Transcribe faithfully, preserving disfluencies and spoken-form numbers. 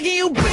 nigga, you bitch.